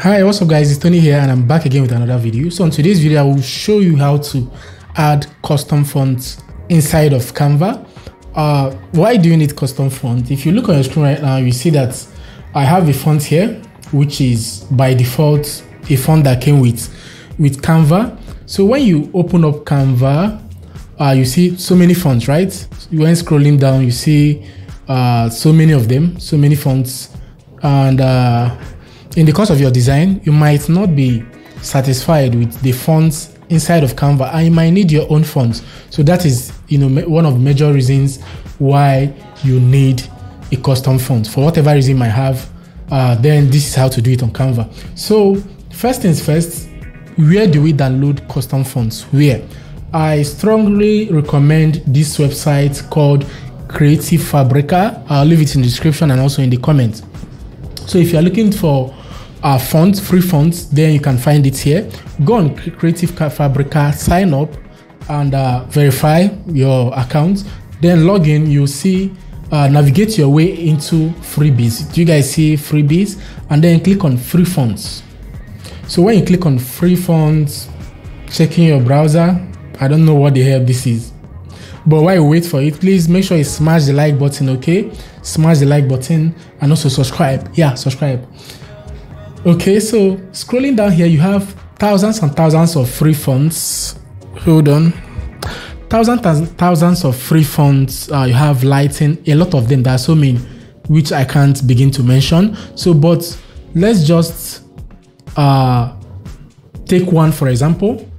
Hi, what's up guys, it's Tony here and I'm back again with another video. So in today's video I will show you how to add custom fonts inside of Canva. Why do you need custom font? If you look on your screen right now, you see that I have a font here which is by default a font that came with Canva. So when you open up Canva, you see so many fonts, right? When scrolling down, you see so many of them, so many fonts, and in the course of your design, you might not be satisfied with the fonts inside of Canva and you might need your own fonts. So that is, you know, one of major reasons why you need a custom font for whatever reason you might have. Then this is how to do it on Canva. So first things first, where do we download custom fonts? Where? I strongly recommend this website called Creative Fabrica. I'll leave it in the description and also in the comments. So if you are looking for fonts, free fonts, then you can find it here. Go on Creative Fabrica, sign up and verify your account. Then log in, you'll see, navigate your way into freebies. Do you guys see freebies? And then click on free fonts. So when you click on free fonts, checking your browser, I don't know what the hell this is, but while you wait for it, please make sure you smash the like button, okay? Smash the like button and also subscribe. Yeah, subscribe. Okay, so scrolling down here, you have thousands and thousands of free fonts. Hold on. Thousands and thousands of free fonts. You have lighting, a lot of them. There are so many, which I can't begin to mention. So, but let's just take one, for example.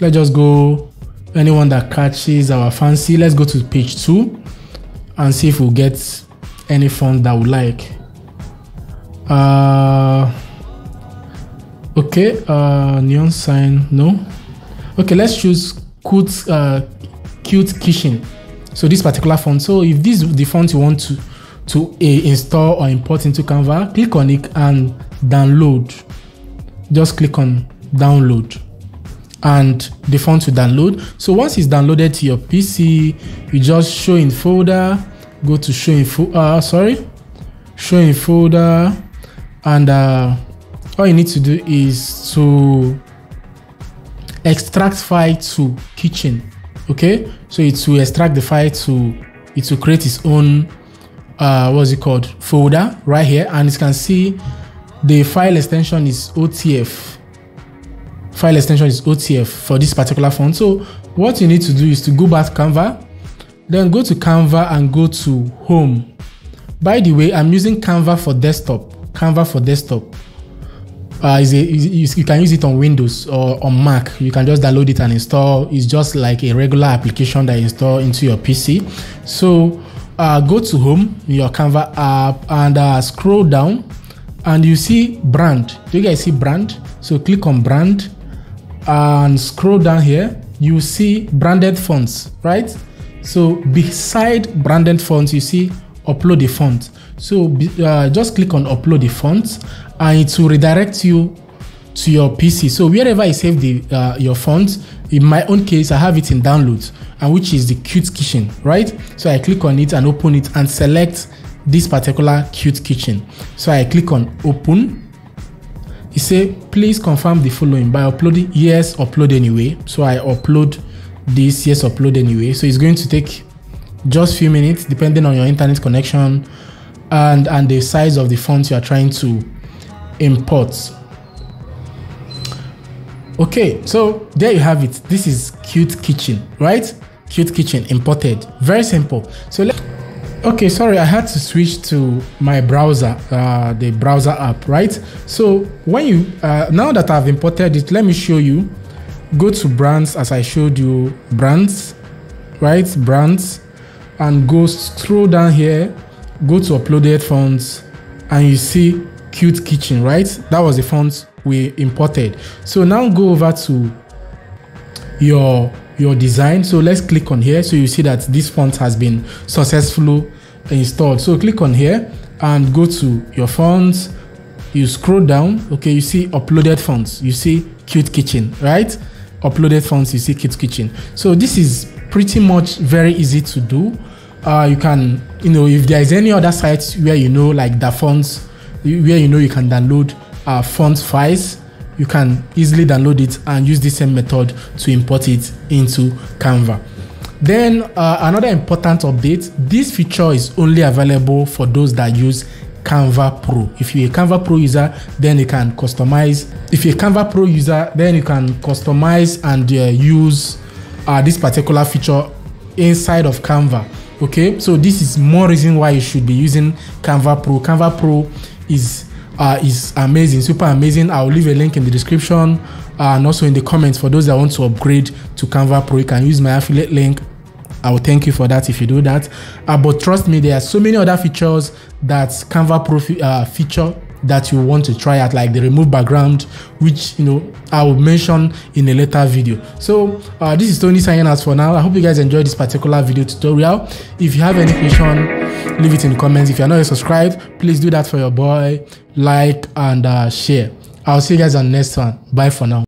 Let's just go anyone that catches our fancy. Let's go to page 2 and see if we'll get any font that we like. Okay, neon sign, no. Okay, let's choose cute kitchen. So this particular font. So if this is the font you want to install or import into Canva, click on it and download. Just click on download and the font to download. So once it's downloaded to your PC, you just show in folder, go to show in folder, show in folder, and all you need to do is to extract file to kitchen. Okay, so it will extract the file to, it will create its own what's it called, folder right here, and you can see the file extension is OTF. File extension is OTF for this particular font. So what you need to do is to go back to Canva, then go to Canva and go to home. By the way, I'm using Canva for desktop. Canva for desktop. You can use it on Windows or on Mac. You can just download it and install. It's just like a regular application that you install into your PC. So go to home, your Canva app, and scroll down and you see brand. Do you guys see brand? So click on brand and scroll down here, you see branded fonts, right? So beside branded fonts, you see upload a font. So just click on upload a font and it will redirect you to your PC. So wherever I save the, your font, in my own case, I have it in downloads, and which is the cute kitchen, right? So I click on it and open it and select this particular cute kitchen. So I click on open. You say, please confirm the following by uploading. Yes, upload anyway. So I upload this. Yes, upload anyway. So it's going to take just a few minutes depending on your internet connection and the size of the font you are trying to import. Okay, so there you have it. This is cute kitchen, right? Cute kitchen imported. Very simple. So let's... Okay, sorry, I had to switch to my browser, the browser app, right? So when you, now that I've imported it, let me show you. Go to brands as I showed you, brands, right? Brands, and go scroll down here, go to uploaded fonts, and you see cute kitchen, right? That was the font we imported. So now go over to your design. So let's click on here. So you see that this font has been successfully installed. So click on here and go to your fonts. You scroll down. Okay, you see uploaded fonts. You see cute kitchen, right? Uploaded fonts, you see cute kitchen. So this is pretty much very easy to do. You can, you know, if there is any other sites where you know like the fonts, where you know you can download font files, you can easily download it and use the same method to import it into Canva. Then another important update, this feature is only available for those that use Canva Pro. If you're a Canva Pro user, then you can customize. If you're a Canva Pro user, then you can customize and use this particular feature inside of Canva. Okay, so this is more reason why you should be using Canva Pro. Canva Pro is amazing, super amazing. I'll leave a link in the description and also in the comments for those that want to upgrade to Canva Pro. You can use my affiliate link. I will thank you for that if you do that. But trust me, there are so many other features that Canva Pro feature that you want to try out, like the remove background, which you know I will mention in a later video. So this is Tony signing out for now. I hope you guys enjoyed this particular video tutorial. If you have any question, leave it in the comments. If you're not yet subscribed, please do that for your boy. Like and share. I'll see you guys on the next one. Bye for now.